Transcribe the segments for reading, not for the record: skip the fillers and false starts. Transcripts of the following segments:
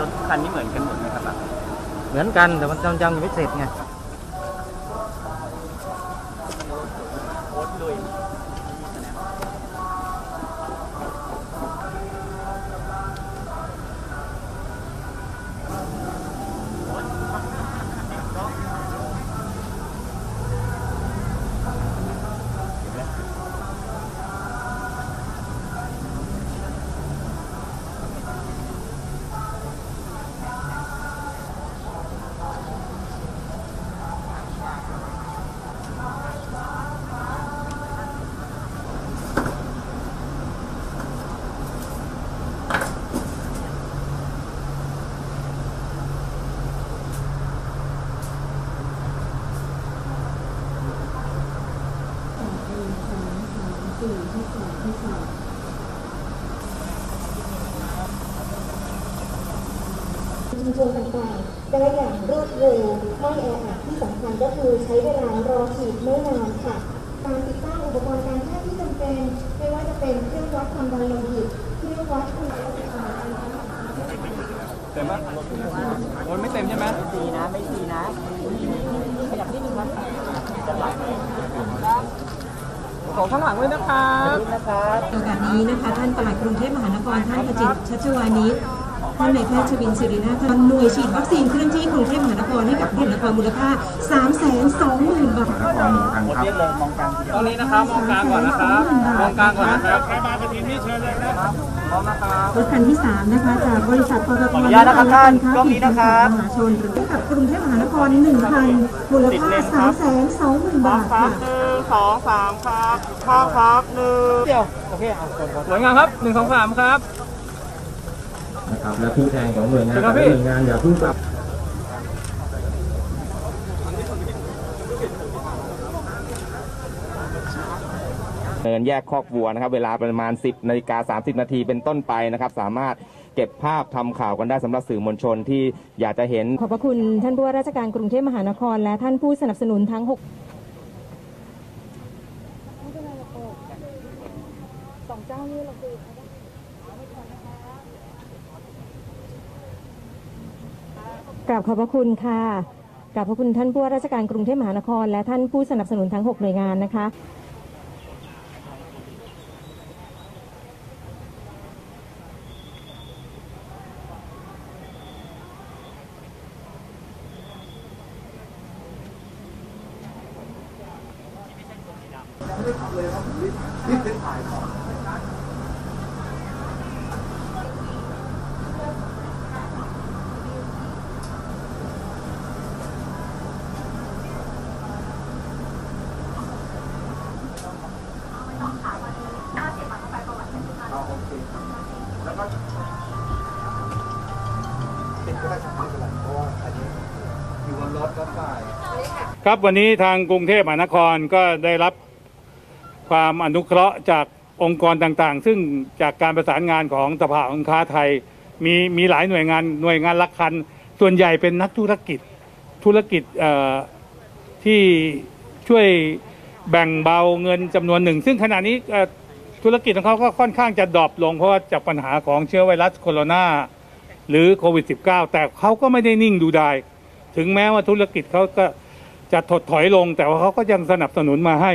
รถทุกคันนี่เหมือนกันหมดไหมครับเหมือนกันแต่มันจำยังไม่เสร็จไงชุมชนต่างๆได้อย่างรวดเร็วไม่แออัดที่สำคัญก็คือใช้เวลารอฉีดไม่นานค่ะการติดตั้งอุปกรณ์การแพทย์ที่จำเป็นไม่ว่าจะเป็นเครื่องวัดความดันโลหิตเครื่องวัดคุณภาพเต็มไหมรถไม่เต็มใช่ไหมดีนะไม่ดีนะขยับนิดนึงนะจะไหลของข้างหลังด้วยนะครับโอกาสนี้นะคะท่านปลัดกรุงเทพมหานครท่านประจิตร ชัชวานิชท่านนายแพทย์ชวินศิรินาถหน่วยฉีดวัคซีนเคลื่อนที่กรุงเทพมหานครให้กับผู้ประกอบมูลค่า 320,000 บาทตอนนี้นะคะมองกลางก่อนนะครับมองกลางก่อนนะครับใครมาประทีนี้เชิญเลยนะครับรถคันที่3นะคะจากบริษัทปตทและองค์การการค้าปลีกจำกัดมหาชนหรือกับกรุงเทพมหานคร 1,000 มูลค่า 320,000 บาทค่ะ1 2 3ครับข้าวครับ1เดียวโอเคเอาสวยงามครับ1 2 3ครับนะครับและผู้แทนของหน่วยงานอย่าเพิ่งกลับเดินแยกคอกวัวนะครับเวลาประมาณ 10:30 นาทีเป็นต้นไปนะครับสามารถเก็บภาพทำข่าวกันได้สำหรับสื่อมวลชนที่อยากจะเห็นขอบพระคุณท่านผู้ว่าราชการกรุงเทพมหานครและท่านผู้สนับสนุนทั้ง6เจ้านี่เราคือขอบขอบพระคุณค่ะขอบพระคุณท่านผู้ว่าราชการกรุงเทพมหานครและท่านผู้สนับสนุนทั้ง6หน่วยงานนะคะครับวันนี้ทางกรุงเทพมหานครก็ได้รับความอนุเคราะห์จากองค์กรต่างๆซึ่งจากการประสานงานของสภาองค์ค้าไทยมีหลายหน่วยงานละคันส่วนใหญ่เป็นนักธุรกิจที่ช่วยแบ่งเบาเงินจำนวนหนึ่งซึ่งขณะนี้ธุรกิจของเขาก็ค่อนข้างจะดรอปลงเพราะว่าจากปัญหาของเชื้อไวรัสโคโรนาหรือโควิด -19 แต่เขาก็ไม่ได้นิ่งดูดายถึงแม้ว่าธุรกิจเขาก็จะถดถอยลงแต่ว่าเขาก็ยังสนับสนุนมาให้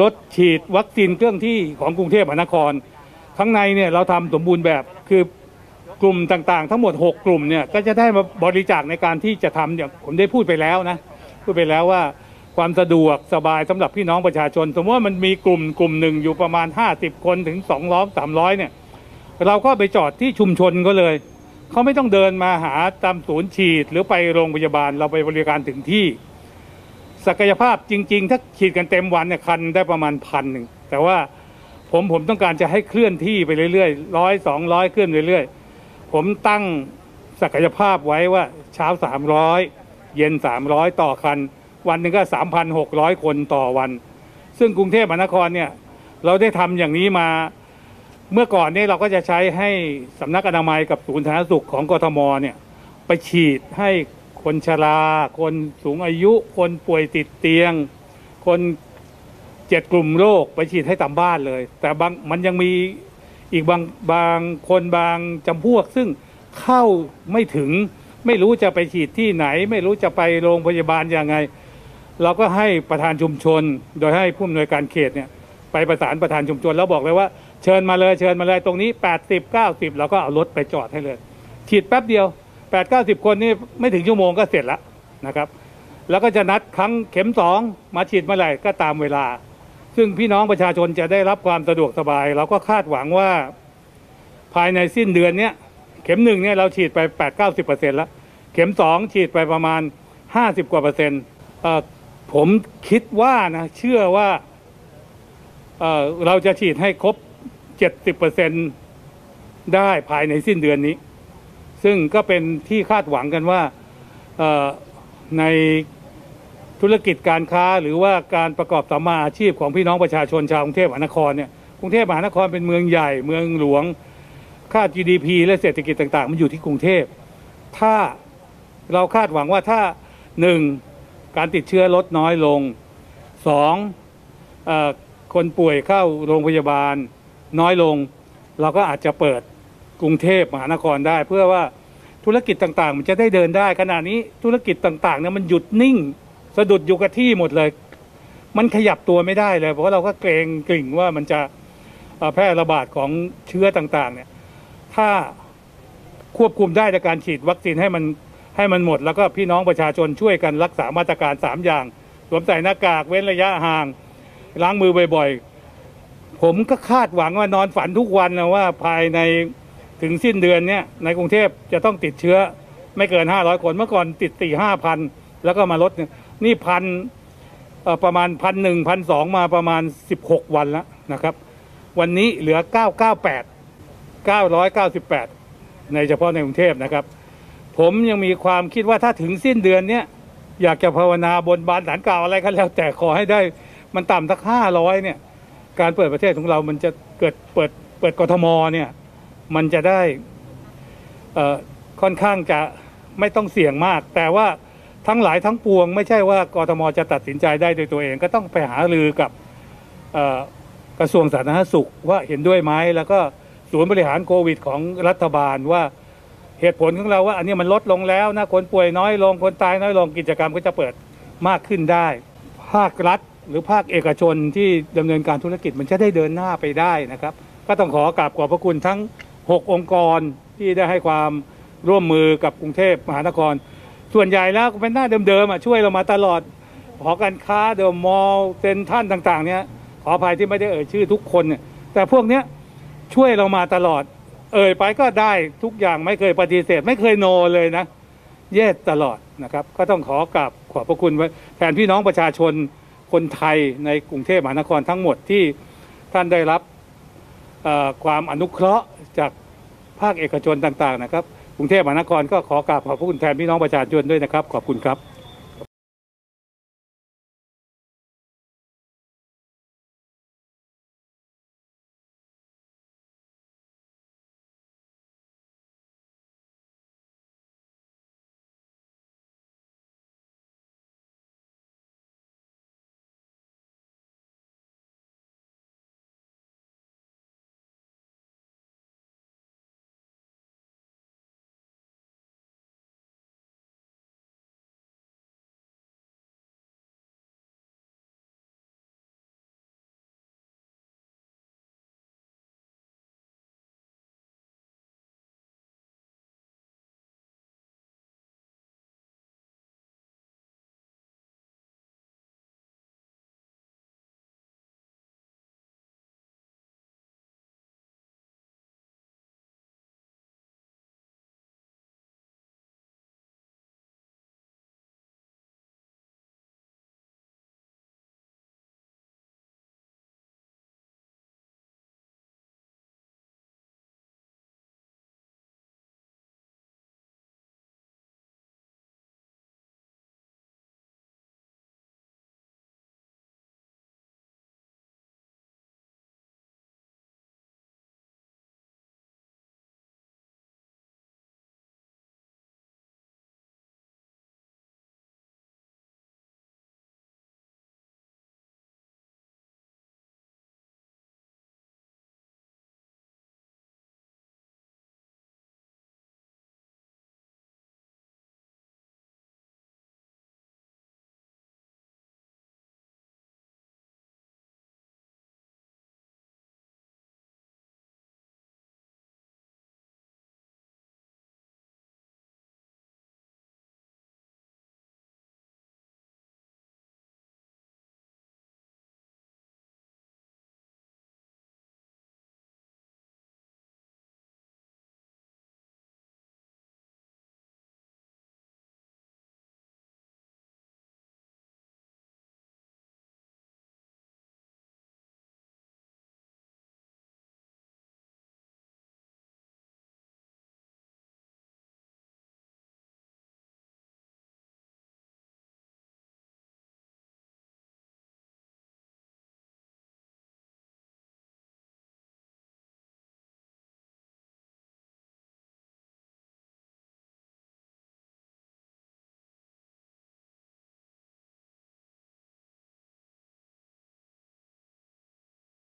รถฉีดวัคซีนเครื่องที่ของกรุงเทพมหานครข้างในเนี่ยเราทำสมบูรณ์แบบคือกลุ่มต่างๆทั้งหมด6กลุ่มเนี่ยก็จะได้มาบริจาคในการที่จะทำเนี่ยผมได้พูดไปแล้วนะพูดไปแล้วว่าความสะดวกสบายสำหรับพี่น้องประชาชนสมมติว่ามันมีกลุ่มหนึ่งอยู่ประมาณ50คนถึง200-300เนี่ยเราก็ไปจอดที่ชุมชนก็เลยเขาไม่ต้องเดินมาหาตามศูนย์ฉีดหรือไปโรงพยาบาลเราไปบริการถึงที่ศักยภาพจริงๆถ้าฉีดกันเต็มวันเนี่ยคันได้ประมาณ 1,000แต่ว่าผมต้องการจะให้เคลื่อนที่ไปเรื่อยๆ100-200เคลื่อนเรื่อยๆผมตั้งศักยภาพไว้ว่าเช้า300เย็น300ต่อคันวันหนึ่งก็ 3,600 คนต่อวันซึ่งกรุงเทพมหานครเนี่ยเราได้ทำอย่างนี้มาเมื่อก่อนนี้เราก็จะใช้ให้สำนักอนามัยกับศูนย์สาธารณสุขของกทมเนี่ยไปฉีดให้คนชราคนสูงอายุคนป่วยติดเตียงคน7กลุ่มโรคไปฉีดให้ตามบ้านเลยแต่มันยังมีอีกบางคนบางจำพวกซึ่ง เข้าไม่ถึงไม่รู้จะไปฉีดที่ไหนไม่รู้จะไปโรงพยาบาลยังไงเราก็ให้ประธานชุมชนโดยให้ผู้อำนวยการเขตเนี่ยไปประสานประธานชุมชนแล้วบอกเลยว่าเชิญมาเลยเชิญมาเลยตรงนี้80-90เราก็เอารถไปจอดให้เลยฉีดแป๊บเดียว80-90คนนี่ไม่ถึงชั่วโมงก็เสร็จแล้วนะครับแล้วก็จะนัดครั้งเข็ม2มาฉีดเมื่อไหร่ก็ตามเวลาซึ่งพี่น้องประชาชนจะได้รับความสะดวกสบายเราก็คาดหวังว่าภายในสิ้นเดือนเนี้ยเข็ม1เนี่ยเราฉีดไป 80-90% แล้วเข็ม2ฉีดไปประมาณ50%กว่าผมคิดว่านะเชื่อว่าเราจะฉีดให้ครบ 70% ได้ภายในสิ้นเดือนนี้ซึ่งก็เป็นที่คาดหวังกันว่าในธุรกิจการค้าหรือว่าการประกอบสัมมาอาชีพของพี่น้องประชาชนชาวกรุงเทพมหานครเนี่ยกรุงเทพมหานครเป็นเมืองใหญ่เมืองหลวงค่า GDP และเศรษฐกิจต่างๆมันอยู่ที่กรุงเทพถ้าเราคาดหวังว่าถ้า 1. การติดเชื้อลดน้อยลง 2. คนป่วยเข้าโรงพยาบาลน้อยลงเราก็อาจจะเปิดกรุงเทพมหานครได้เพื่อว่าธุรกิจต่างๆมันจะได้เดินได้ขณะนี้ธุรกิจต่างๆเนี่ยมันหยุดนิ่งสะดุดอยู่กับที่หมดเลยมันขยับตัวไม่ได้เลยเพราะเราก็เกรงกลิ่งว่ามันจะแพร่ระบาดของเชื้อต่างๆเนี่ยถ้าควบคุมได้จากการฉีดวัคซีนให้มันหมดแล้วก็พี่น้องประชาชนช่วยกันรักษามาตรการ3อย่างสวมใส่หน้ากากเว้นระยะห่างล้างมือบ่อยๆผมก็คาดหวังว่านอนฝันทุกวันนะว่าภายในถึงสิ้นเดือนเนี่ยในกรุงเทพจะต้องติดเชื้อไม่เกิน500คนเมื่อก่อนติด 4-5,000 แล้วก็มาลดนี่ประมาณ 1,000-1,200 มาประมาณ16วันแล้วนะครับวันนี้เหลือ998ในเฉพาะในกรุงเทพนะครับผมยังมีความคิดว่าถ้าถึงสิ้นเดือนเนี้ยอยากจะภาวนาบนบานศาลกล่าวอะไรก็แล้วแต่ขอให้ได้มันต่ำสัก500เนี่ยการเปิดประเทศของเรามันจะเกิดเปิดกทมเนี่ยมันจะได้ค่อนข้างจะไม่ต้องเสี่ยงมากแต่ว่าทั้งหลายทั้งปวงไม่ใช่ว่ากทมจะตัดสินใจได้โดยตัวเองก็ต้องไปหารือกับกระทรวงสาธารณสุขว่าเห็นด้วยไหมแล้วก็ศูนย์บริหารโควิดของรัฐบาลว่าเหตุผลของเราว่าอันนี้มันลดลงแล้วนะคนป่วยน้อยลงคนตายน้อยลงกิจกรรมก็จะเปิดมากขึ้นได้ภาครัฐหรือภาคเอกชนที่ดำเนินการธุรกิจมันจะได้เดินหน้าไปได้นะครับก็ต้องขอกราบขอบพระคุณทั้ง6องค์กรที่ได้ให้ความร่วมมือกับกรุงเทพมหานครส่วนใหญ่แล้วเป็นหน้าเดิมๆช่วยเรามาตลอดหอการค้าเดอะมอลล์เซ็นทรัลต่างๆเนี่ยขออภัยที่ไม่ได้เอ่ยชื่อทุกคนเนี่ยแต่พวกเนี้ยช่วยเรามาตลอดเอ่ยไปก็ได้ทุกอย่างไม่เคยปฏิเสธไม่เคยโนเลยนะเยสตลอดนะครับก็ต้องขอกราบขอบพระคุณไว้แทนพี่น้องประชาชนคนไทยในกรุงเทพมหานครทั้งหมดที่ท่านได้รับความอนุเคราะห์จากภาคเอกชนต่างๆนะครับกรุงเทพมหานครก็ขอกราบขอบพระคุณแทนพี่น้องประชาชนด้วยนะครับขอบคุณครับ